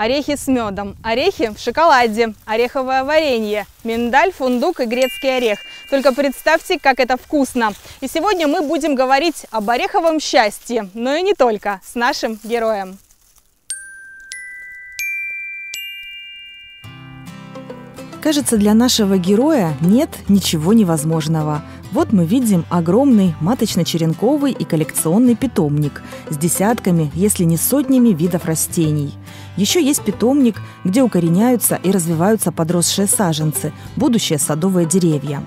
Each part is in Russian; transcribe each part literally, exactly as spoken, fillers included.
орехи с медом, орехи в шоколаде, ореховое варенье, миндаль, фундук и грецкий орех. Только представьте, как это вкусно! И сегодня мы будем говорить об ореховом счастье, но и не только, с нашим героем. Кажется, для нашего героя нет ничего невозможного. Вот мы видим огромный маточно-черенковый и коллекционный питомник с десятками, если не сотнями видов растений. Еще есть питомник, где укореняются и развиваются подросшие саженцы, будущие садовые деревья.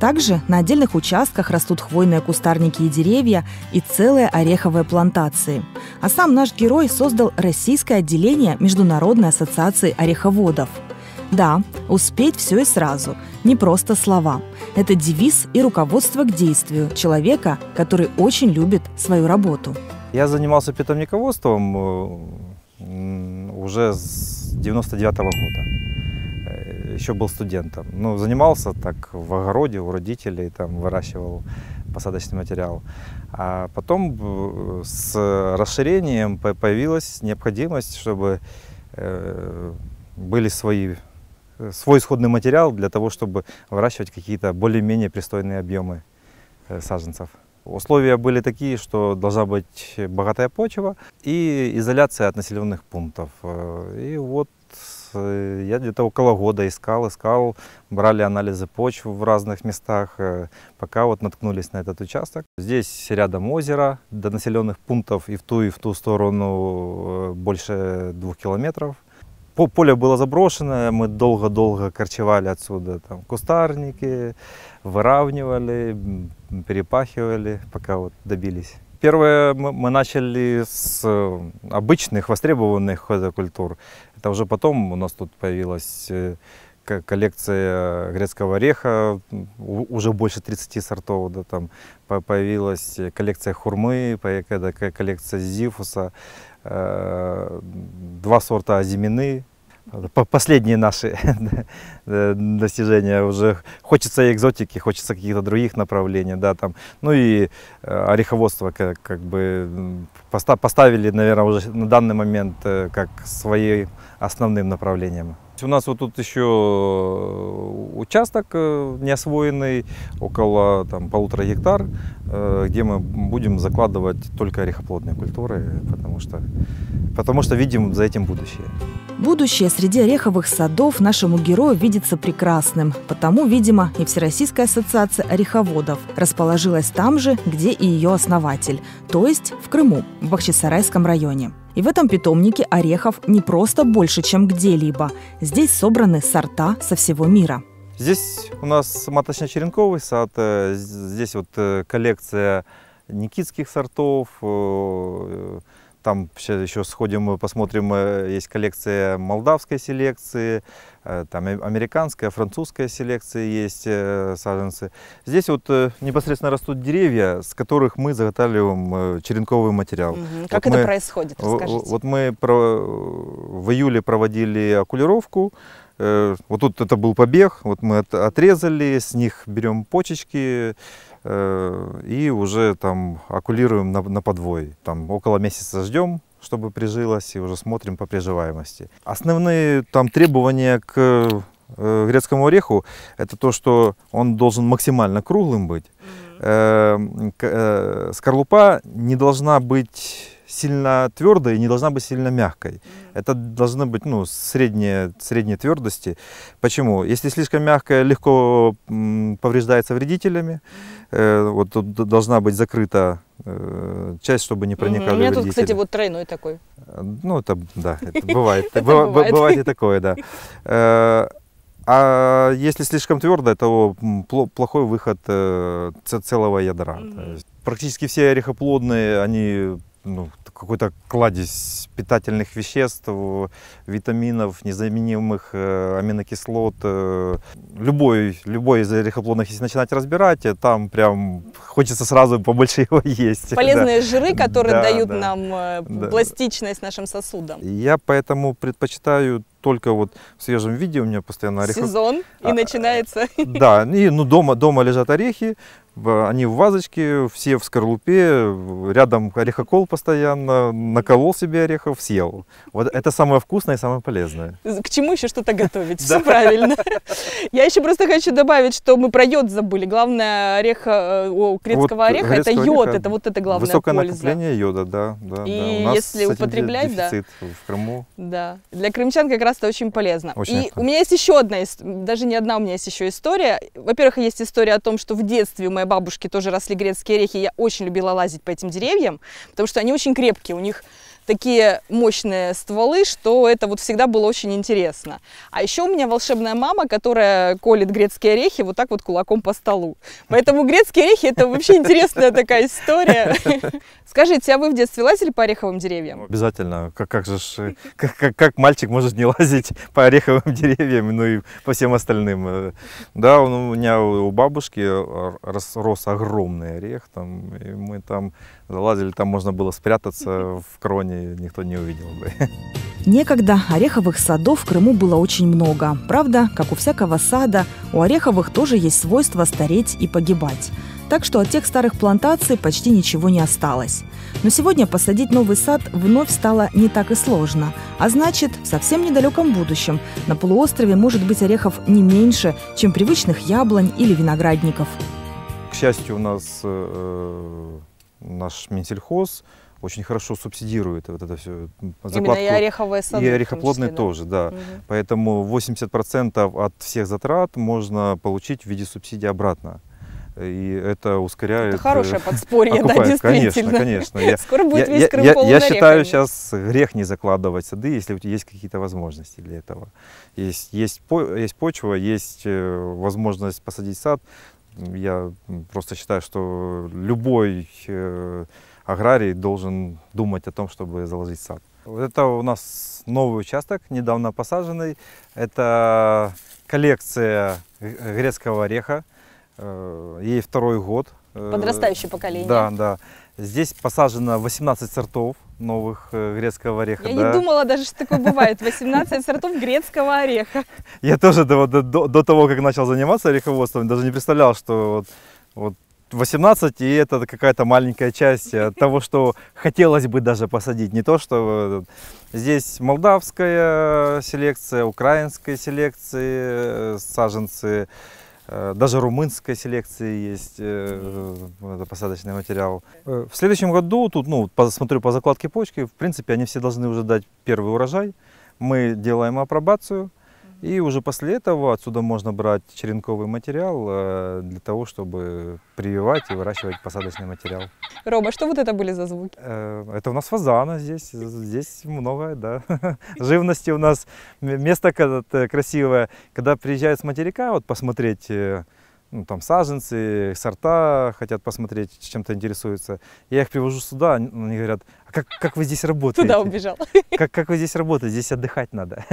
Также на отдельных участках растут хвойные кустарники и деревья и целые ореховые плантации. А сам наш герой создал Российское отделение Международной ассоциации ореховодов. Да, успеть все и сразу, не просто слова. Это девиз и руководство к действию человека, который очень любит свою работу. Я занимался питомниководством уже с девяносто девятого года. Еще был студентом. Ну, занимался так в огороде у родителей, там выращивал посадочный материал. А потом с расширением появилась необходимость, чтобы были свои... свой исходный материал для того, чтобы выращивать какие-то более-менее пристойные объемы саженцев. Условия были такие, что должна быть богатая почва и изоляция от населенных пунктов. И вот я где-то около года искал, искал, брали анализы почв в разных местах, пока вот наткнулись на этот участок. Здесь рядом озеро, до населенных пунктов и в ту, и в ту сторону больше двух километров. Поле было заброшено, мы долго-долго корчевали отсюда там кустарники, выравнивали, перепахивали, пока вот добились. Первое мы начали с обычных, востребованных культур. Это уже потом у нас тут появилась коллекция грецкого ореха, уже больше тридцати сортов. Да, там появилась коллекция хурмы, коллекция зизифуса. Два сорта азимины. Последние наши достижения уже. Хочется и экзотики, хочется каких-то других направлений. Да, там. Ну и ореховодство как, как бы поставили, наверное, уже на данный момент как своим основным направлением. У нас вот тут еще участок неосвоенный, около там, полутора гектар, где мы будем закладывать только орехоплодные культуры, потому что, потому что видим за этим будущее. Будущее среди ореховых садов нашему герою видится прекрасным, потому, видимо, и Всероссийская ассоциация ореховодов расположилась там же, где и ее основатель, то есть в Крыму, в Бахчисарайском районе. И в этом питомнике орехов не просто больше, чем где-либо. Здесь собраны сорта со всего мира. Здесь у нас маточно-черенковый сад, здесь вот коллекция никитских сортов. Там еще сходим, посмотрим, есть коллекция молдавской селекции, там американская, французская селекции есть саженцы. Здесь вот непосредственно растут деревья, с которых мы заготавливаем черенковый материал. Угу. Как вот это мы, происходит, расскажите. Вот мы в июле проводили окулировку. Вот тут это был побег, вот мы отрезали, с них берем почечки и уже там окулируем на, на подвой. Там около месяца ждем, чтобы прижилось, и уже смотрим по приживаемости. Основные там требования к грецкому ореху — это то, что он должен максимально круглым быть. Mm-hmm. Скорлупа не должна быть сильно твердой и не должна быть сильно мягкой. Это должны быть, ну, средние, средней твердости. Почему? Если слишком мягкая, легко повреждается вредителями. Э, вот тут должна быть закрыта э, часть, чтобы не проникали вредители. У меня вредители. Тут, кстати, вот тройной такой. Ну, это, да, это бывает. Бывает и такое, да. А если слишком твердое, то плохой выход целого ядра. Практически все орехоплодные, они... Ну, какой-то кладезь питательных веществ, витаминов, незаменимых э, аминокислот. Э, любой, любой из орехоплодных, если начинать разбирать, там прям хочется сразу побольше его есть. Полезные да. жиры, которые да, дают да, нам э, да. пластичность нашим сосудам. Я поэтому предпочитаю только вот в свежем виде. У меня постоянно орехи. Сезон, и а, начинается. Да, и ну, дома, дома лежат орехи. Они в вазочке, все в скорлупе, рядом орехокол постоянно, наколол себе орехов, съел. Вот это самое вкусное и самое полезное. К чему еще что-то готовить, все правильно. Я еще просто хочу добавить, что мы про йод забыли. Главное ореха, у грецкого ореха это йод, это вот это главное польза. Высокое накопление йода, да. И если употреблять, да. Дефицит в Крыму. Да, для крымчан как раз это очень полезно. И у меня есть еще одна, даже не одна, у меня есть еще история. Во-первых, есть история о том, что в детстве мы бабушки тоже росли грецкие орехи, я очень любила лазить по этим деревьям, потому что они очень крепкие, у них такие мощные стволы, что это вот всегда было очень интересно. А еще у меня волшебная мама, которая колет грецкие орехи вот так вот кулаком по столу. Поэтому грецкие орехи — это вообще интересная такая история. Скажите, а вы в детстве лазили по ореховым деревьям? Обязательно. Как, как же ж, как, как, как мальчик может не лазить по ореховым деревьям, ну и по всем остальным? Да, у меня у бабушки рос огромный орех, там, и мы там залазили, там можно было спрятаться в кроне, никто не увидел бы. Некогда ореховых садов в Крыму было очень много. Правда, как у всякого сада, у ореховых тоже есть свойство стареть и погибать. Так что от тех старых плантаций почти ничего не осталось. Но сегодня посадить новый сад вновь стало не так и сложно. А значит, в совсем недалеком будущем на полуострове может быть орехов не меньше, чем привычных яблонь или виноградников. К счастью, у нас э, наш минсельхоз очень хорошо субсидирует вот это все. Закладку. Именно и ореховые сады. И орехоплодные тоже, да. Угу. Поэтому восемьдесят процентов от всех затрат можно получить в виде субсидий обратно. И это ускоряет. Это хорошее подспорье, да, действительно. Конечно, конечно. Скоро будет весь Крым полон орехов. Я считаю, сейчас грех не закладывать сады, если у тебя есть какие-то возможности для этого. Есть, есть, есть почва, есть возможность посадить сад. Я просто считаю, что любой аграрий должен думать о том, чтобы заложить сад. Это у нас новый участок, недавно посаженный. Это коллекция грецкого ореха. Ей второй год. Подрастающее поколение. Да, да. Здесь посажено восемнадцать сортов новых грецкого ореха. Я да. не думала даже, что такое бывает. восемнадцать сортов грецкого ореха. Я тоже до, до, до того, как начал заниматься ореховодством, даже не представлял, что вот, вот восемнадцать, и это какая-то маленькая часть от того, что хотелось бы даже посадить. Не то, что здесь молдавская селекция, украинская селекция, саженцы, даже румынской селекции есть посадочный материал. В следующем году, тут, ну, посмотрю по закладке почки, в принципе, они все должны уже дать первый урожай. Мы делаем апробацию. И уже после этого отсюда можно брать черенковый материал для того, чтобы прививать и выращивать посадочный материал. Рома, что вот это были за звуки? Это у нас фазана здесь, здесь много, да. Живности у нас, место красивое. Когда приезжают с материка вот посмотреть, ну, там саженцы, сорта хотят посмотреть, чем-то интересуются. Я их привожу сюда, они говорят: а как, как вы здесь работаете? Туда убежал. Как, как вы здесь работаете? Здесь отдыхать надо.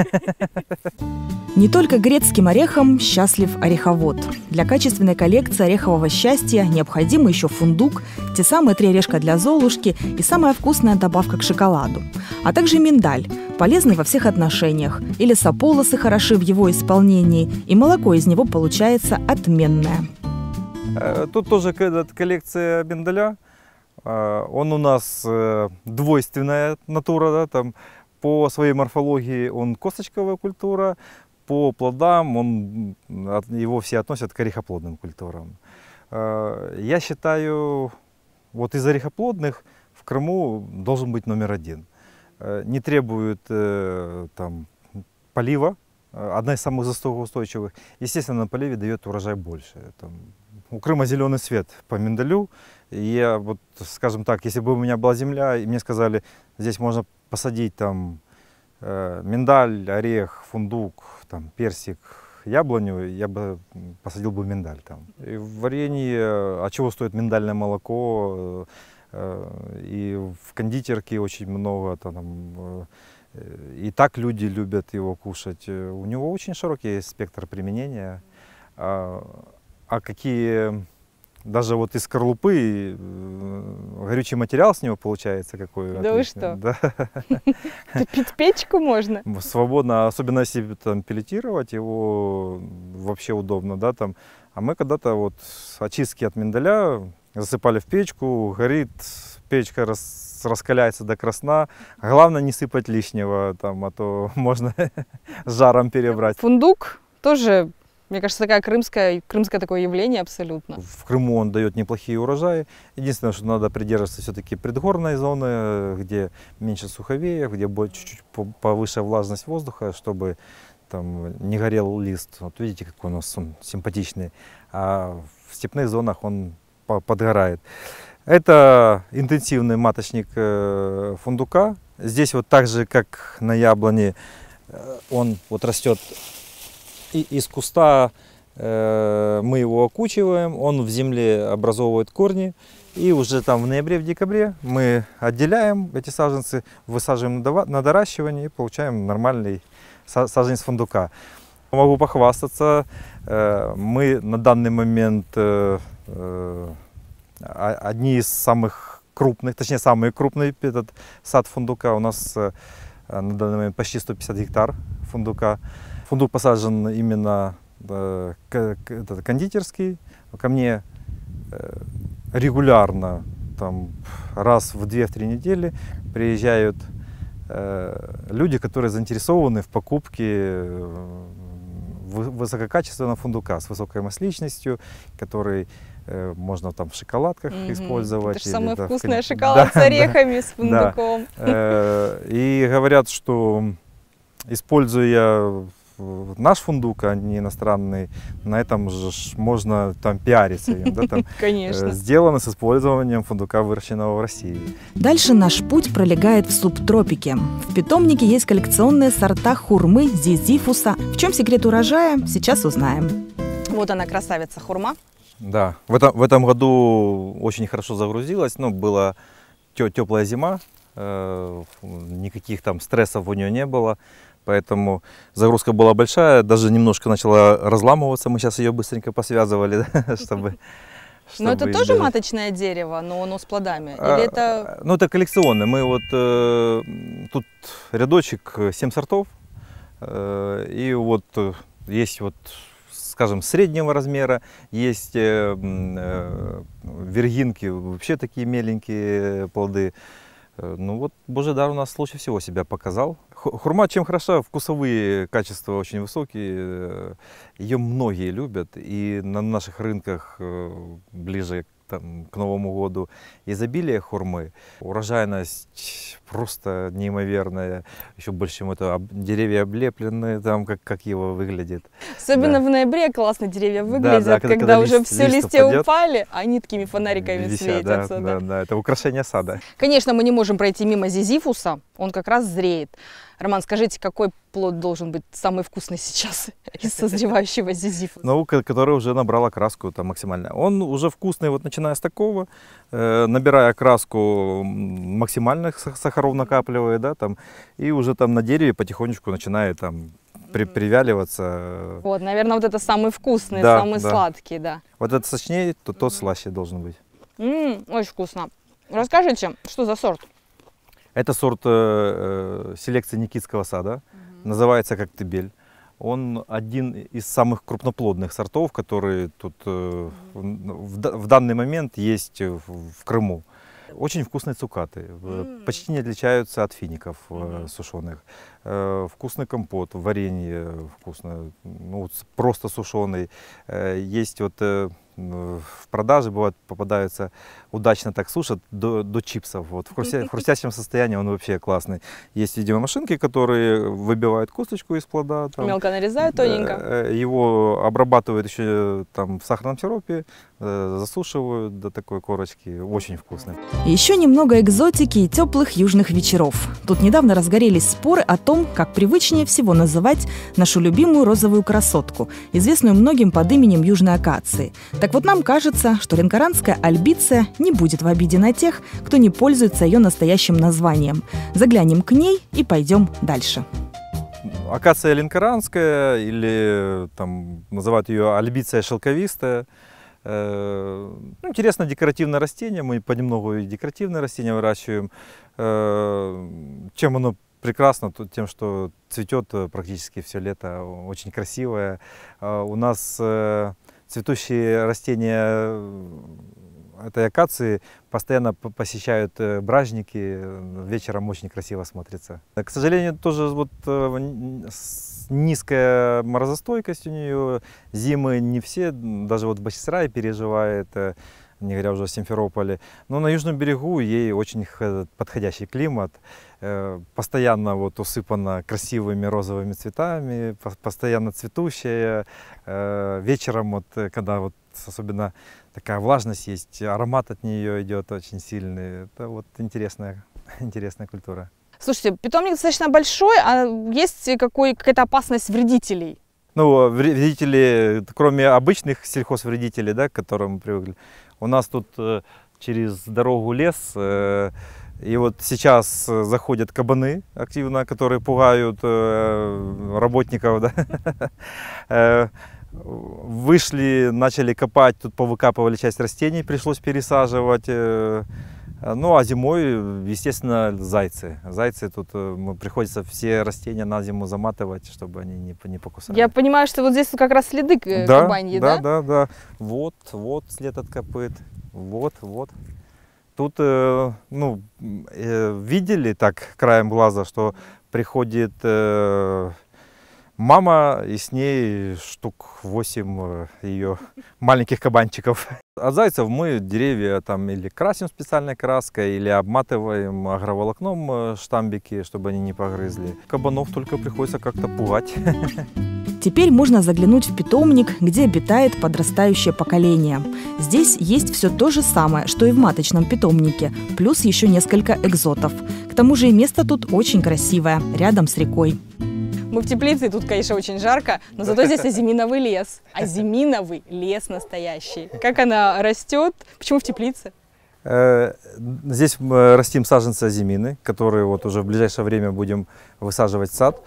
Не только грецким орехом счастлив ореховод. Для качественной коллекции орехового счастья необходимы еще фундук, те самые три орешка для Золушки и самая вкусная добавка к шоколаду. А также миндаль, полезный во всех отношениях. И лесополосы хороши в его исполнении, и молоко из него получается отменное. Тут тоже коллекция миндаля. Он у нас двойственная натура, да, там по своей морфологии он косточковая культура, по плодам он, его все относят к орехоплодным культурам. Я считаю, вот из орехоплодных в Крыму должен быть номер один. Не требует там полива, одна из самых засухоустойчивых. Естественно, на поливе дает урожай больше. Там, у Крыма зеленый свет по миндалю. Я вот, скажем так, если бы у меня была земля, и мне сказали, здесь можно посадить там э, миндаль, орех, фундук, там, персик, яблоню, я бы посадил бы миндаль там. И в варенье, от чего стоит миндальное молоко, э, и в кондитерке очень много, там, э, и так люди любят его кушать. У него очень широкий спектр применения. А, а какие Даже вот из скорлупы горючий материал с него получается какой. Да отличный. Вы что? Да. Пить печку можно? Свободно, особенно если там пеллетировать, его вообще удобно, да, там. А мы когда-то вот очистки от миндаля засыпали в печку, горит, печка рас, раскаляется до красна. Главное не сыпать лишнего, там, а то можно с жаром перебрать. Фундук тоже... Мне кажется, такая крымская, крымское такое явление абсолютно. В Крыму он дает неплохие урожаи. Единственное, что надо придерживаться все-таки предгорной зоны, где меньше суховеев, где будет чуть-чуть повыше влажность воздуха, чтобы там не горел лист. Вот видите, какой у нас он симпатичный. А в степных зонах он подгорает. Это интенсивный маточник фундука. Здесь вот так же, как на яблоне, он вот растет. И из куста э, мы его окучиваем, он в земле образовывает корни. И уже там в ноябре, в декабре мы отделяем эти саженцы, высаживаем на доращивание и получаем нормальный саженец фундука. Могу похвастаться, э, мы на данный момент э, э, одни из самых крупных, точнее самый крупный этот сад фундука. У нас э, на данный момент почти сто пятьдесят гектар фундука. Фундук посажен именно э, кондитерский. Ко мне э, регулярно, там, раз в две-три недели приезжают э, люди, которые заинтересованы в покупке высококачественного фундука с высокой масличностью, который э, можно там в шоколадках mm-hmm. использовать. Это же самый да, вкусный в... шоколад да, с орехами, да, с фундуком. Да. Э, и говорят, что используя наш фундук, а не иностранный, на этом же можно там пиариться им, да, там, конечно. Сделано с использованием фундука, выращенного в России. Дальше наш путь пролегает в субтропике. В питомнике есть коллекционные сорта хурмы, зизифуса. В чем секрет урожая, сейчас узнаем. Вот она, красавица, хурма. Да, в этом, в этом году очень хорошо загрузилась, ну, была теплая зима, э, никаких там стрессов у нее не было. Поэтому загрузка была большая, даже немножко начала разламываться. Мы сейчас ее быстренько посвязывали, чтобы... Но это тоже маточное дерево, но оно с плодами? Или это... Ну, это коллекционное. Мы вот... Тут рядочек семь сортов. И вот есть вот, скажем, среднего размера, есть вергинки, вообще такие меленькие плоды. Ну вот Божий дар у нас лучше всего себя показал. Хурма чем хороша? Вкусовые качества очень высокие. Ее многие любят. И на наших рынках ближе там, к Новому году изобилие хурмы. Урожайность просто неимоверная. Еще больше, чем это деревья облеплены, там, как, как его выглядит. Особенно да. В ноябре классно деревья выглядят, да, да, когда, когда лист, уже все листья падет, упали, они такими фонариками вися, светятся. Да, да. Да, да, это украшение сада. Конечно, мы не можем пройти мимо зизифуса, он как раз зреет. Роман, скажите, какой плод должен быть самый вкусный сейчас из созревающего зизифуса? Наука, которая уже набрала краску там максимально. Он уже вкусный, вот начиная с такого, э, набирая краску максимальных сахаров накапливает, да, там, и уже там на дереве потихонечку начинает там при, привяливаться. Вот, наверное, вот это самый вкусный, да, самый да. сладкий, да. Вот этот сочнее, то тот слаще должен быть. М-м, очень вкусно. Расскажите, что за сорт? Это сорт э, селекции Никитского сада, угу. Называется Коктебель. Он один из самых крупноплодных сортов, которые тут э, в, в данный момент есть в, в Крыму. Очень вкусные цукаты, mm. почти не отличаются от фиников mm. э, сушеных. Э, вкусный компот, варенье вкусное, ну, просто сушеный. Э, есть вот э, в продаже бывает попадаются, удачно так сушат, до, до чипсов. Вот, в, хрустя, в хрустящем состоянии он вообще классный. Есть, видимо, машинки, которые выбивают косточку из плода. Там, мелко нарезают тоненько. Э, его обрабатывают еще там, в сахарном сиропе, э, засушивают до такой корочки. Очень вкусно. Еще немного экзотики и теплых южных вечеров. Тут недавно разгорелись споры о том, как привычнее всего называть нашу любимую розовую красотку, известную многим под именем южной акации. Так вот, нам кажется, что ленкоранская альбиция не будет в обиде на тех, кто не пользуется ее настоящим названием. Заглянем к ней и пойдем дальше. Акация ленкоранская, или там называют ее альбиция шелковистая, Ну, интересно, декоративное растение, мы понемногу и декоративное растение выращиваем. Чем оно прекрасно? Тем, что цветет практически все лето, очень красивое. У нас цветущие растения этой акации постоянно посещают бражники, вечером очень красиво смотрится. К сожалению, тоже вот низкая морозостойкость у нее, зимы не все, даже вот в Бахчисарае переживает, не говоря уже о Симферополе. Но на южном берегу ей очень подходящий климат, постоянно вот усыпана красивыми розовыми цветами, постоянно цветущая. Вечером, вот, когда вот особенно такая влажность есть, аромат от нее идет очень сильный. Это вот интересная, интересная культура. Слушайте, питомник достаточно большой, а есть какая-то опасность вредителей? Ну, вредители, кроме обычных сельхозвредителей, да, к которым мы привыкли, у нас тут через дорогу лес, и вот сейчас заходят кабаны активно, которые пугают работников, да. Вышли, начали копать, тут повыкапывали часть растений, пришлось пересаживать. Ну а зимой, естественно, зайцы. Зайцы тут приходится все растения на зиму заматывать, чтобы они не, не покусали. Я понимаю, что вот здесь как раз следы кабаньи, да? Да, да, да. Вот, вот след от копыт. Вот, вот. Тут, ну, видели так краем глаза, что приходит мама, и с ней штук восемь ее маленьких кабанчиков. От зайцев мы деревья там или красим специальной краской, или обматываем агроволокном штамбики, чтобы они не погрызли. Кабанов только приходится как-то пугать. Теперь можно заглянуть в питомник, где обитает подрастающее поколение. Здесь есть все то же самое, что и в маточном питомнике, плюс еще несколько экзотов. К тому же и место тут очень красивое, рядом с рекой. Мы в теплице, и тут, конечно, очень жарко, но зато здесь азиминовый лес. Азиминовый лес настоящий. Как она растет? Почему в теплице? Здесь мы растим саженцы азимины, которые вот уже в ближайшее время будем высаживать в сад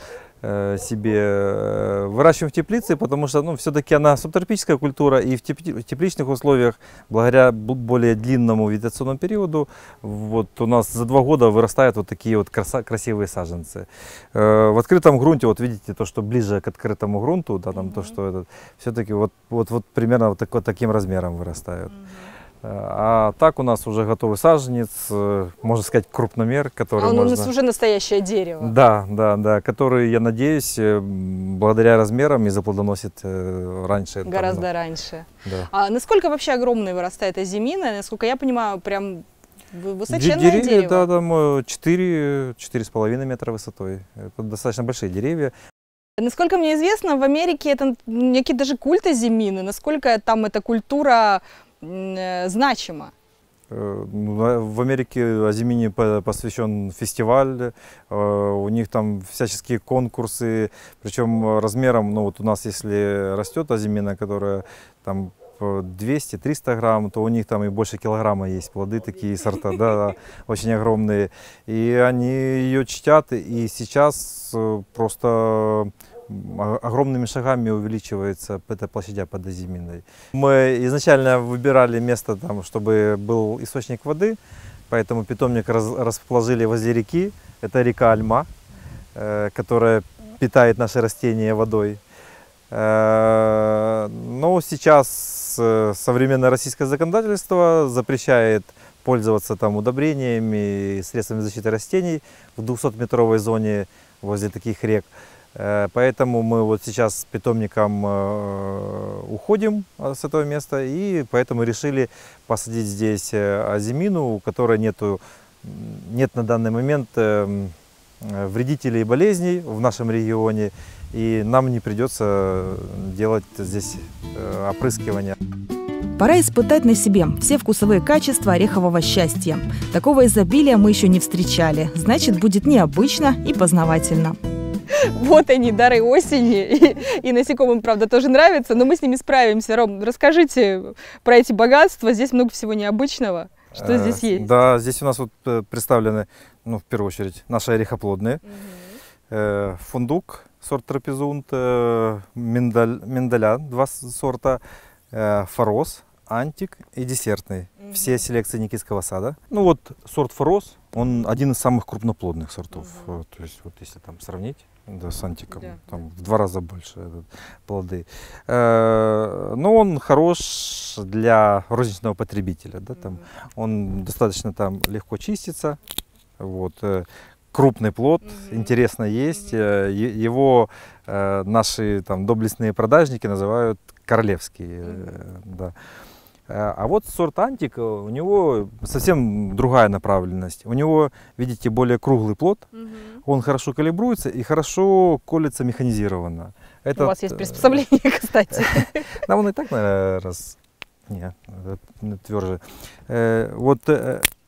себе. Выращиваем в теплице, потому что, ну, все-таки она субтропическая культура, и в тепличных условиях, благодаря более длинному вегетационному периоду, вот у нас за два года вырастают вот такие вот красивые саженцы. В открытом грунте, вот видите, то, что ближе к открытому грунту, да, там mm-hmm. то, что это, все-таки вот, вот, вот примерно вот, так, вот таким размером вырастают. Mm-hmm. А так у нас уже готовый саженец, можно сказать, крупномер, который а он можно... у нас уже настоящее дерево. Да, да, да, который, я надеюсь, благодаря размерам и заплодоносит раньше. Гораздо там, раньше. Да. А насколько вообще огромной вырастает азимина? Насколько я понимаю, прям высоченное деревья, дерево. Да, там четыре — четыре с половиной метра высотой. Это достаточно большие деревья. Насколько мне известно, в Америке это некий даже культ азимины. Насколько там эта культура значимо? В Америке азимине посвящен фестиваль, у них там всяческие конкурсы, причем размером, ну вот у нас если растет азимина, которая там двести-триста грамм, то у них там и больше килограмма есть плоды, такие сорта, да, очень огромные, и они ее чтят, и сейчас просто огромными шагами увеличивается эта площадь под азиминой. Мы изначально выбирали место, там, чтобы был источник воды, поэтому питомник раз, расположили возле реки. Это река Альма, э, которая питает наши растения водой. Э, но сейчас э, современное российское законодательство запрещает пользоваться там удобрениями и средствами защиты растений в двухсотметровой зоне возле таких рек. Поэтому мы вот сейчас с питомником уходим с этого места, и поэтому решили посадить здесь азимину, у которой нету, нет на данный момент вредителей и болезней в нашем регионе, и нам не придется делать здесь опрыскивание. Пора испытать на себе все вкусовые качества орехового счастья. Такого изобилия мы еще не встречали, значит, будет необычно и познавательно. Вот они, дары осени, и, и насекомым, правда, тоже нравится, но мы с ними справимся. Ром, расскажите про эти богатства, здесь много всего необычного, что э, здесь есть? Да, здесь у нас вот представлены, ну, в первую очередь, наши орехоплодные, угу. э, фундук, сорт трапезунд, э, миндаля, миндаля, два сорта, э, форос, антик и десертный. Угу. Все селекции Никитского сада. Ну вот сорт Форос, он один из самых крупноплодных сортов. Угу. То есть вот если там сравнить, да, с антиком, да, там в два раза больше этот, плоды. Э-э- но он хорош для розничного потребителя. Да, там, угу. Он достаточно там легко чистится. Вот. Крупный плод, mm-hmm. интересно есть. Mm-hmm. Его э, наши там доблестные продажники называют королевский. Mm-hmm. Да. А вот сорт антик, у него совсем другая направленность. У него, видите, более круглый плод. Mm-hmm. Он хорошо калибруется и хорошо колется механизированно. Этот, у вас есть приспособление, кстати. Да, он и так, наверное, раз... Нет, тверже. Вот...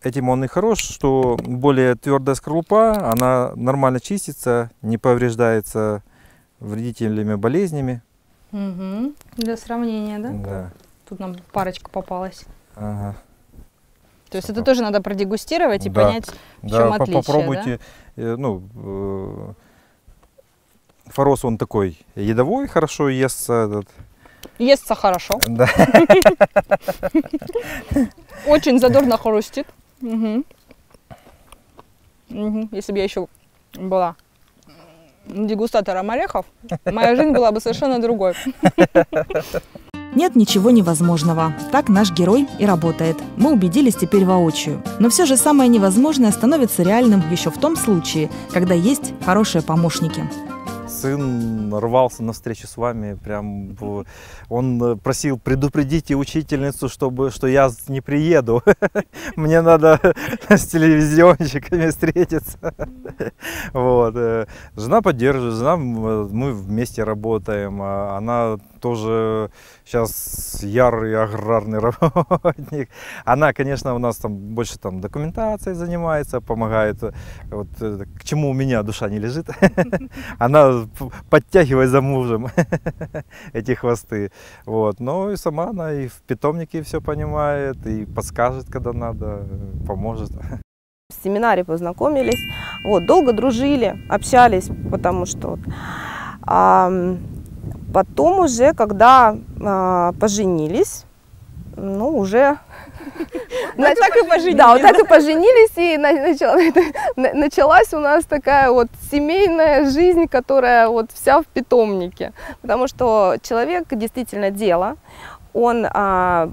Этим он и хорош, что более твердая скорлупа, она нормально чистится, не повреждается вредителями, болезнями. Угу. Для сравнения, да? Да. Тут нам парочка попалась. Ага. То есть это тоже надо продегустировать и да. понять, в да. чем отличие, попробуйте, да? Ну, Форос, он такой ядовой, хорошо естся этот. Естся хорошо. Да. Очень задорно хрустит. Угу. Угу. Если бы я еще была дегустатором орехов, моя жизнь была бы совершенно другой. Нет ничего невозможного. Так наш герой и работает. Мы убедились теперь воочию. Но все же самое невозможное становится реальным еще в том случае, когда есть хорошие помощники. Сын рвался на встречу с вами, прям он просил: предупредите учительницу, чтобы, что я не приеду, мне надо с телевизионщиками встретиться. Вот. Жена поддерживает, жена, мы вместе работаем, она тоже сейчас ярый аграрный работник. Она, конечно, у нас там больше там документацией занимается, помогает, вот, к чему у меня душа не лежит. Она подтягивает за мужем эти хвосты. Вот. Но и сама она и в питомнике все понимает, и подскажет, когда надо, поможет. В семинаре познакомились, вот, долго дружили, общались, потому что... А, потом уже, когда э, поженились, ну уже... Вот так и поженились. Да, вот так и поженились, и началась у нас такая вот семейная жизнь, которая вот вся в питомнике. Потому что человек действительно дело, он э,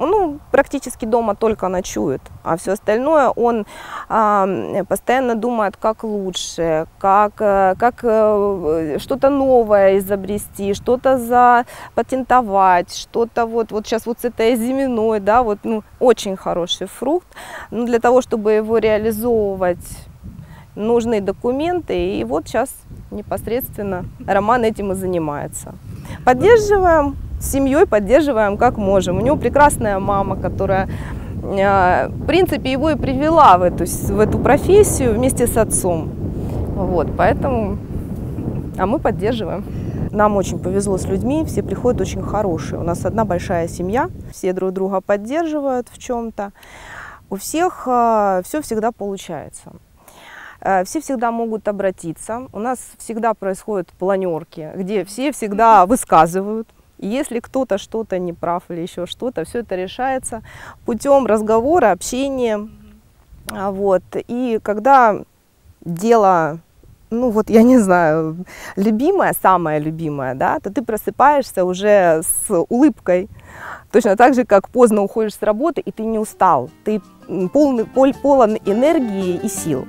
ну, практически дома только ночует, а все остальное он э, постоянно думает, как лучше, как, как э, что-то новое изобрести, что-то запатентовать, что-то вот, вот сейчас вот с этой азиминой, да, вот, ну, очень хороший фрукт, но для того, чтобы его реализовывать, нужны документы, и вот сейчас непосредственно Роман этим и занимается. Поддерживаем. С семьей поддерживаем как можем. У него прекрасная мама, которая, в принципе, его и привела в эту, в эту профессию вместе с отцом. Вот, поэтому, а мы поддерживаем. Нам очень повезло с людьми, все приходят очень хорошие. У нас одна большая семья, все друг друга поддерживают в чем-то. У всех все всегда получается. Все всегда могут обратиться. У нас всегда происходят планерки, где все всегда высказывают. Если кто-то что-то не прав или еще что-то, все это решается путем разговора, общения. Вот. И когда дело, ну вот я не знаю, любимое, самое любимое, да, то ты просыпаешься уже с улыбкой. Точно так же, как поздно уходишь с работы, и ты не устал. Ты полный, пол, полон энергии и сил.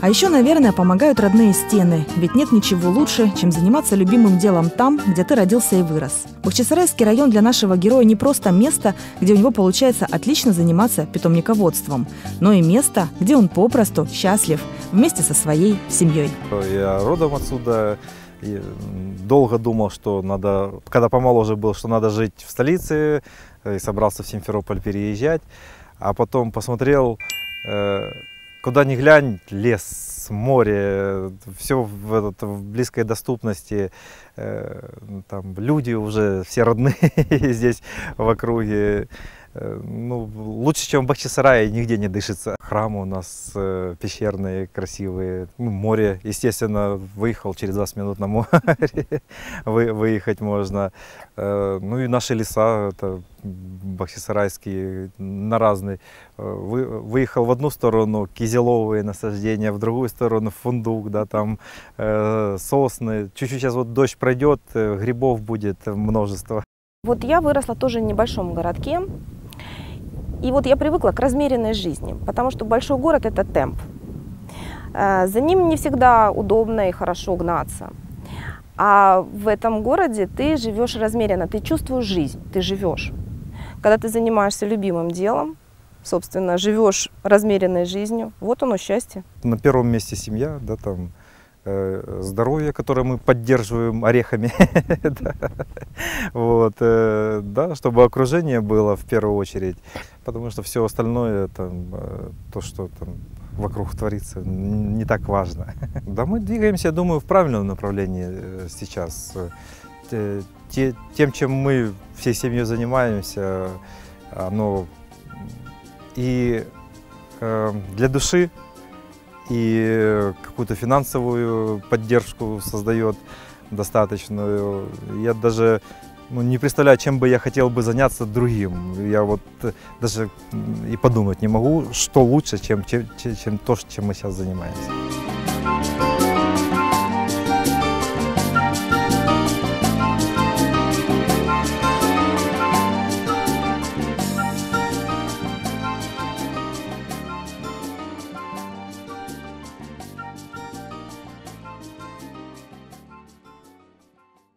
А еще, наверное, помогают родные стены, ведь нет ничего лучше, чем заниматься любимым делом там, где ты родился и вырос. Бахчисарайский район для нашего героя не просто место, где у него получается отлично заниматься питомниководством, но и место, где он попросту счастлив вместе со своей семьей. Я родом отсюда. И долго думал, что надо, когда помоложе был, что надо жить в столице, и собрался в Симферополь переезжать, а потом посмотрел... Э Куда ни глянь, лес, море, все в, этот, в близкой доступности, э, там люди уже все родные здесь в округе. Ну, лучше, чем в Бахчисарае, нигде не дышится. Храмы у нас пещерные, красивые. Ну, море, естественно, выехал, через двадцать минут на море выехать можно. Ну и наши леса, это бахчисарайские, на разные. Выехал в одну сторону, кизиловые насаждения, в другую сторону фундук, да, там сосны. Чуть-чуть сейчас вот дождь пройдет, грибов будет множество. Вот я выросла тоже в небольшом городке, и вот я привыкла к размеренной жизни, потому что большой город – это темп. За ним не всегда удобно и хорошо гнаться. А в этом городе ты живешь размеренно, ты чувствуешь жизнь, ты живешь. Когда ты занимаешься любимым делом, собственно, живешь размеренной жизнью, вот оно счастье. На первом месте семья, да, там. Здоровье, которое мы поддерживаем орехами, вот, да, чтобы окружение было в первую очередь, потому что все остальное, то, что вокруг творится, не так важно. Да, мы двигаемся, я думаю, в правильном направлении сейчас. Тем, чем мы всей семьей занимаемся, оно и для души, и какую-то финансовую поддержку создает достаточную. Я даже ну, не представляю, чем бы я хотел бы заняться другим. Я вот даже и подумать не могу, что лучше, чем, чем, чем то, чем мы сейчас занимаемся.